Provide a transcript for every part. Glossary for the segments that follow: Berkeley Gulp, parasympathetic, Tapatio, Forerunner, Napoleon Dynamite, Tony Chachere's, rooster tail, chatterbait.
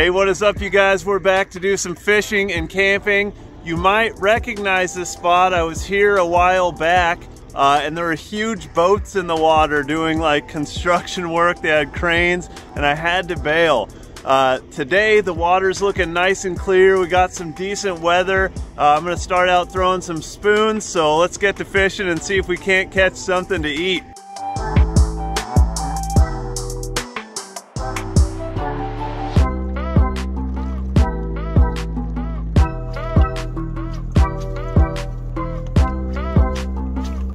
Hey, what is up, you guys? We're back to do some fishing and camping. You might recognize this spot. I was here a while back and there were huge boats in the water doing like construction work. They had cranes and I had to bail. Today the water's looking nice and clear. We got some decent weather. I'm gonna start out throwing some spoons, so let's get to fishing and see if we can't catch something to eat.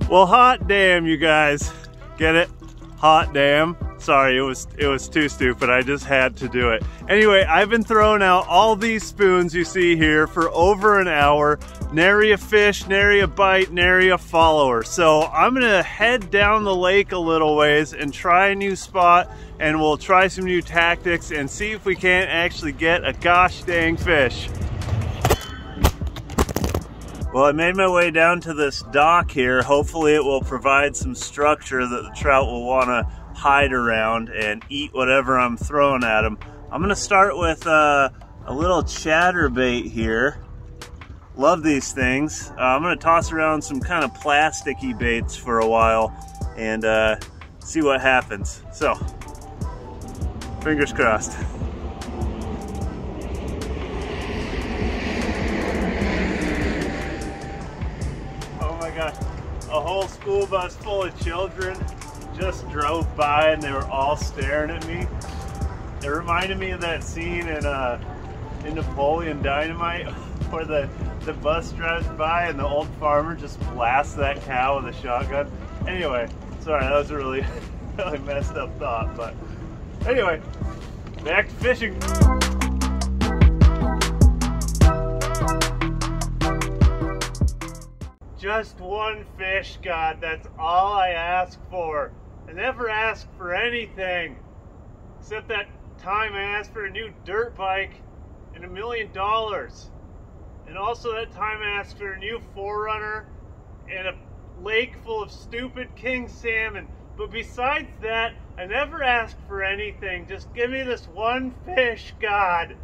Well, hot damn, you guys. Get it? Hot damn. Sorry, it was too stupid. I just had to do it. Anyway, I've been throwing out all these spoons you see here for over an hour. Nary a fish, nary a bite, nary a follower. So I'm gonna head down the lake a little ways and try a new spot, and we'll try some new tactics and see if we can't actually get a gosh dang fish. Well, I made my way down to this dock here. Hopefully it will provide some structure that the trout will want to hide around and eat whatever I'm throwing at them. I'm going to start with a little chatterbait here. Love these things. I'm going to toss around some kind of plasticky baits for a while and see what happens. So, fingers crossed. A whole school bus full of children just drove by and they were all staring at me. It reminded me of that scene in Napoleon Dynamite where the bus drives by and the old farmer just blasts that cow with a shotgun. Anyway, sorry, that was a really messed up thought, but anyway, back to fishing. Just one fish, God, that's all I ask for. I never ask for anything. Except that time I asked for a new dirt bike and $1 million. And also that time I asked for a new Forerunner and a lake full of stupid king salmon. But besides that, I never asked for anything. Just give me this one fish, God.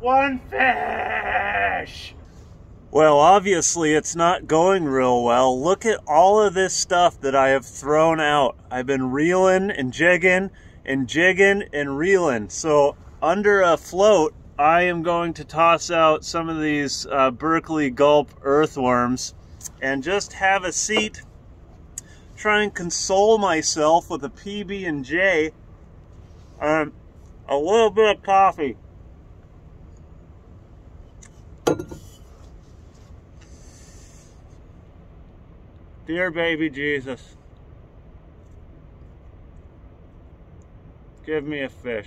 One fish! Well, obviously it's not going real well. Look at all of this stuff that I have thrown out. I've been reeling and jigging and jigging and reeling. So under a float, I am going to toss out some of these Berkeley Gulp earthworms and just have a seat, try and console myself with a PB&J and a little bit of coffee. Dear baby Jesus, give me a fish.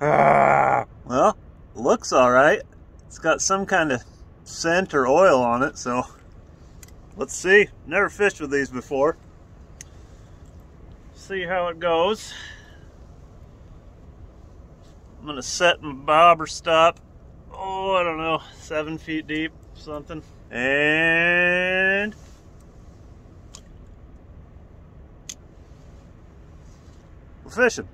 Well, looks alright. It's got some kind of scent or oil on it, so let's see. Never fished with these before. See how it goes. I'm going to set my bobber stop, oh, I don't know, 7 feet deep, something. And we're fishing.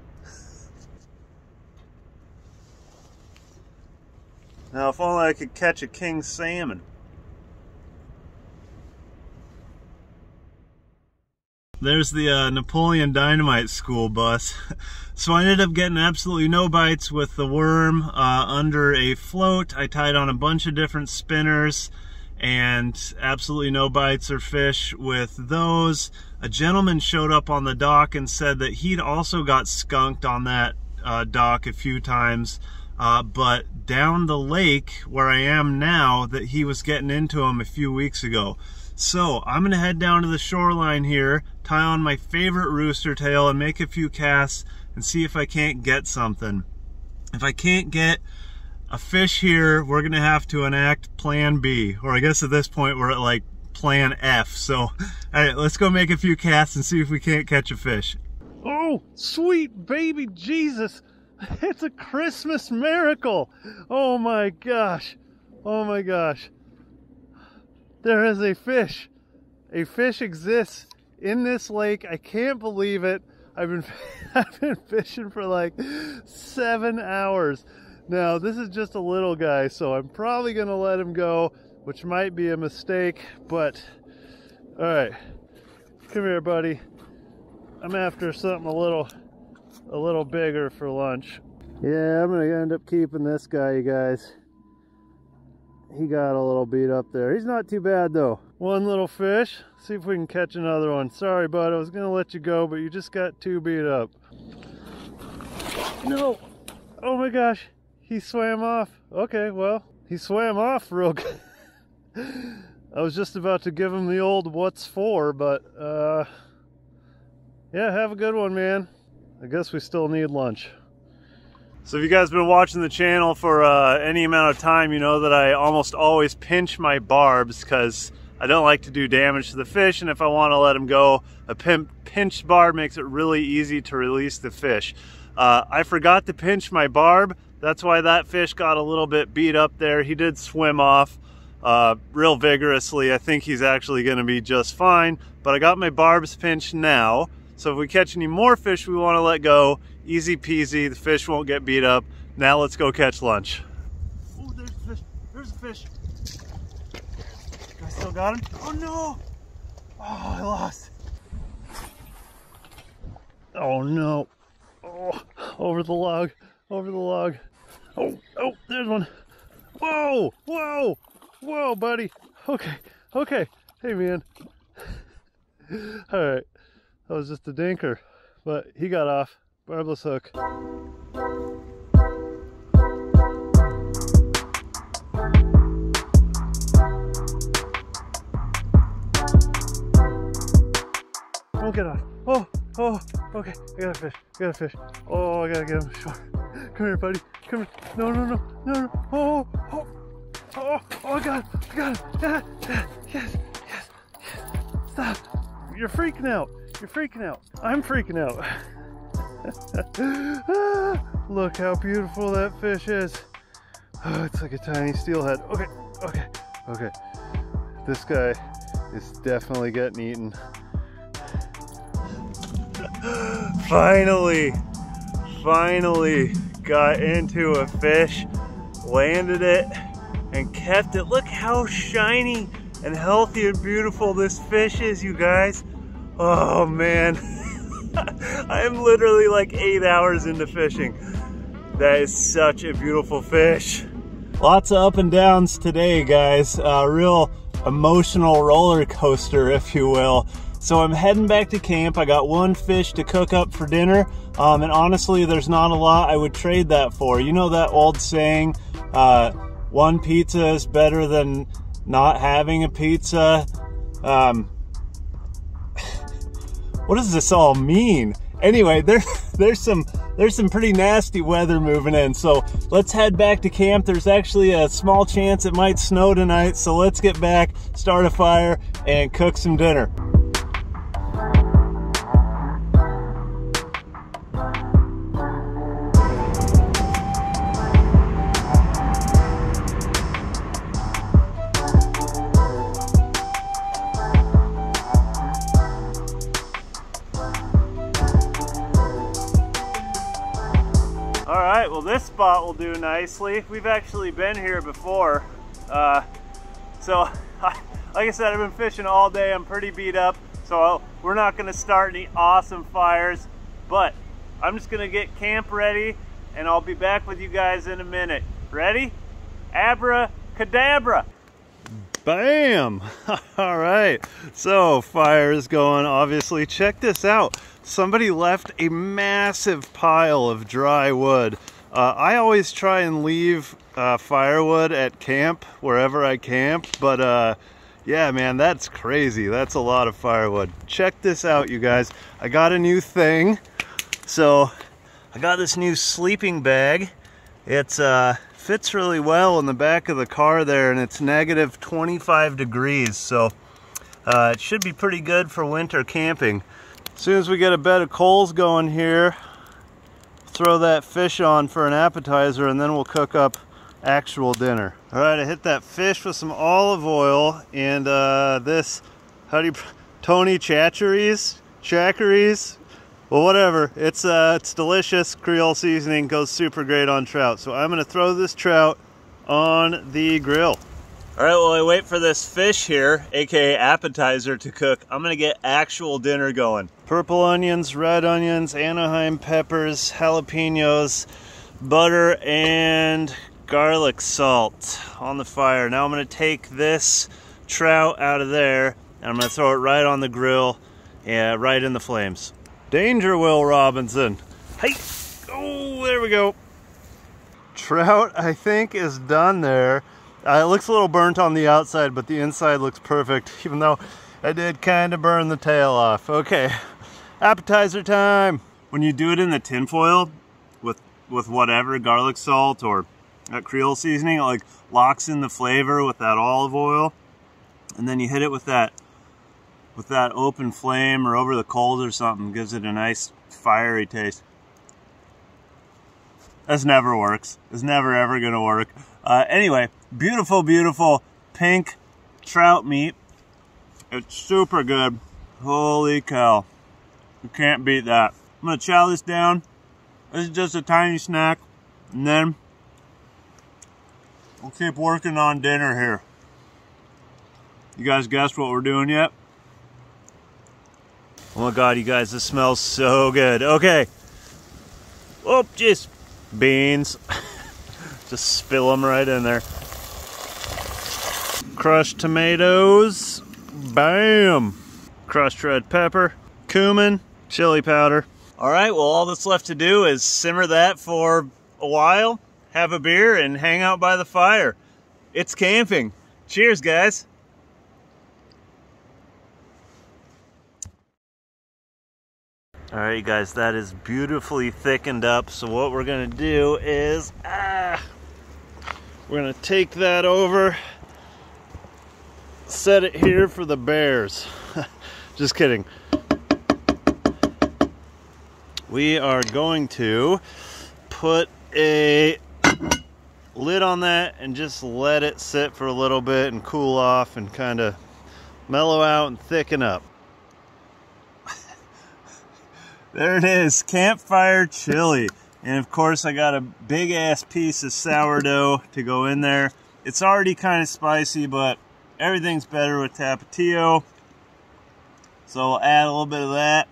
Now, if only I could catch a king salmon. There's the Napoleon Dynamite school bus. So I ended up getting absolutely no bites with the worm under a float. I tied on a bunch of different spinners and absolutely no bites or fish with those. A gentleman showed up on the dock and said that he'd also got skunked on that dock a few times, but down the lake where I am now, that he was getting into them a few weeks ago. So I'm gonna head down to the shoreline here, tie on my favorite rooster tail and make a few casts and see if I can't get something. If I can't get a fish here, we're gonna have to enact plan B, or I guess at this point we're at like plan F. So, all right, let's go make a few casts and see if we can't catch a fish. Oh, sweet baby Jesus, it's a Christmas miracle. Oh my gosh, oh my gosh. There is a fish exists in this lake. I can't believe it. I've been fishing for like 7 hours. Now this is just a little guy, so I'm probably gonna let him go, which might be a mistake, but all right, come here, buddy. I'm after something a little bigger for lunch. Yeah, I'm gonna end up keeping this guy, you guys. He got a little beat up there. He's not too bad though. One little fish. See if we can catch another one. Sorry, bud, I was gonna let you go, but you just got too beat up. No! Oh my gosh, he swam off. Okay, well, he swam off real good. I was just about to give him the old what's for, but yeah, have a good one, man. I guess we still need lunch. So if you guys have been watching the channel for any amount of time, you know that I almost always pinch my barbs because I don't like to do damage to the fish, and if I want to let them go, a pinched barb makes it really easy to release the fish. I forgot to pinch my barb. That's why that fish got a little bit beat up there. He did swim off real vigorously. I think he's actually going to be just fine, but I got my barbs pinched now. So if we catch any more fish we want to let go, easy peasy, the fish won't get beat up. Now let's go catch lunch. Oh, there's a fish, there's a fish. Do I still got him? Oh no! Oh, I lost. Oh no. Oh, over the log, over the log. Oh, oh, there's one. Whoa, whoa, whoa, buddy. Okay, okay. Hey, man. All right. That was just a dinker, but he got off. Barbless hook. Don't get off. Oh, oh, okay. I got a fish. I got a fish. Oh, I gotta get him ashore. Come here, buddy. Come here. No, no, no, no, no. Oh, oh, oh, oh, I got him. I got him. Yeah, yeah, yes, yes, yes. Stop. You're freaking out. You're freaking out. I'm freaking out. Ah, look how beautiful that fish is. Oh, it's like a tiny steelhead. Okay, okay, okay. This guy is definitely getting eaten. Finally, finally got into a fish, landed it, and kept it. Look how shiny and healthy and beautiful this fish is, you guys. Oh man, I'm literally like 8 hours into fishing. That is such a beautiful fish. Lots of up and downs today, guys. A real emotional roller coaster, if you will. So I'm heading back to camp. I got one fish to cook up for dinner. And honestly, there's not a lot I would trade that for. You know that old saying, one pizza is better than not having a pizza. What does this all mean? Anyway, there's some pretty nasty weather moving in, so let's head back to camp. There's actually a small chance it might snow tonight, so let's get back, start a fire, and cook some dinner. This spot will do nicely. We've actually been here before. So like I said, I've been fishing all day. I'm pretty beat up, so we're not gonna start any awesome fires, but I'm just gonna get camp ready and I'll be back with you guys in a minute. Ready? Abracadabra. Bam. All right, so fire is going, obviously. Check this out. Somebody left a massive pile of dry wood. I always try and leave firewood at camp, wherever I camp, but yeah, man, that's crazy. That's a lot of firewood. Check this out, you guys. I got a new thing. So I got this new sleeping bag. It fits really well in the back of the car there, and it's negative 25 degrees, so it should be pretty good for winter camping. As soon as we get a bed of coals going here, throw that fish on for an appetizer, and then we'll cook up actual dinner. All right, I hit that fish with some olive oil and this, how do you, Tony Chachere's? Well, whatever, it's delicious. Creole seasoning goes super great on trout. So I'm gonna throw this trout on the grill. All right, while I wait for this fish here, AKA appetizer, to cook, I'm gonna get actual dinner going. Purple onions, red onions, Anaheim peppers, jalapenos, butter, and garlic salt on the fire. Now I'm gonna take this trout out of there and I'm gonna throw it right on the grill, right in the flames. Danger, Will Robinson. Hey, oh, there we go. Trout, I think, is done there. It looks a little burnt on the outside, but the inside looks perfect, even though I did kind of burn the tail off. Okay, appetizer time. When you do it in the tinfoil with whatever, garlic salt or that Creole seasoning, it like locks in the flavor with that olive oil. And then you hit it with that open flame or over the coals or something, gives it a nice fiery taste. This never works. It's never ever gonna work. Anyway, beautiful, beautiful pink trout meat. It's super good. Holy cow. You can't beat that. I'm gonna chow this down. This is just a tiny snack. And then we'll keep working on dinner here. You guys guessed what we're doing yet? Oh my God, you guys, this smells so good. Okay. Oh, jeez. Beans. Just spill them right in there. Crushed tomatoes. Bam. Crushed red pepper. Cumin. Chili powder. All right, well, all that's left to do is simmer that for a while, have a beer, and hang out by the fire. It's camping. Cheers, guys. All right, you guys, that is beautifully thickened up. So what we're gonna do is, we're gonna take that over, set it here for the bears. Just kidding. We are going to put a lid on that and just let it sit for a little bit and cool off and kind of mellow out and thicken up. There it is, campfire chili. And of course I got a big ass piece of sourdough to go in there. It's already kind of spicy, but everything's better with Tapatio. So we'll add a little bit of that.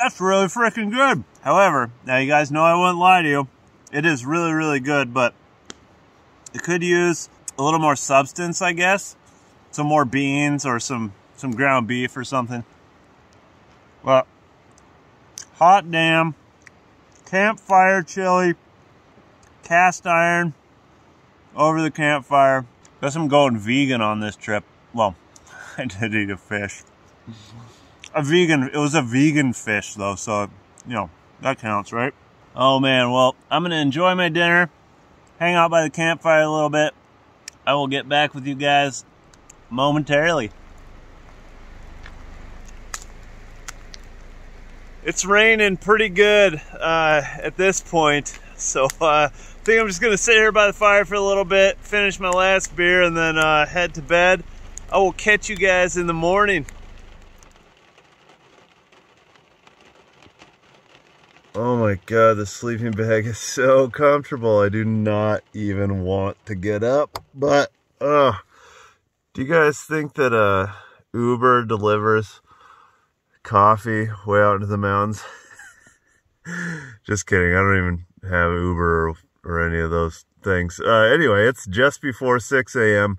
That's really freaking good. However, now you guys know I wouldn't lie to you. It is really, really good, but it could use a little more substance, I guess. Some more beans or some ground beef or something. Well, hot damn, campfire chili, cast iron over the campfire. Guess I'm going vegan on this trip. Well, I did eat a fish. It was a vegan fish though, so, you know, that counts, right? Oh man, well, I'm gonna enjoy my dinner, hang out by the campfire a little bit. I will get back with you guys momentarily. It's raining pretty good at this point, so I think I'm just gonna sit here by the fire for a little bit, finish my last beer, and then head to bed. I will catch you guys in the morning. Oh my God, the sleeping bag is so comfortable. I do not even want to get up, but do you guys think that Uber delivers coffee way out into the mountains? Just kidding, I don't even have Uber or any of those things. Anyway, it's just before 6 a.m.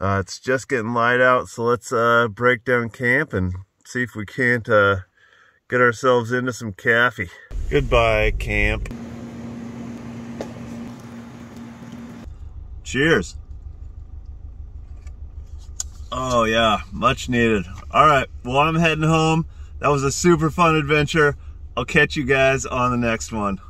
It's just getting light out, so let's break down camp and see if we can't get ourselves into some coffee. Goodbye, camp. Cheers. Oh yeah, much needed. All right, well, I'm heading home. That was a super fun adventure. I'll catch you guys on the next one.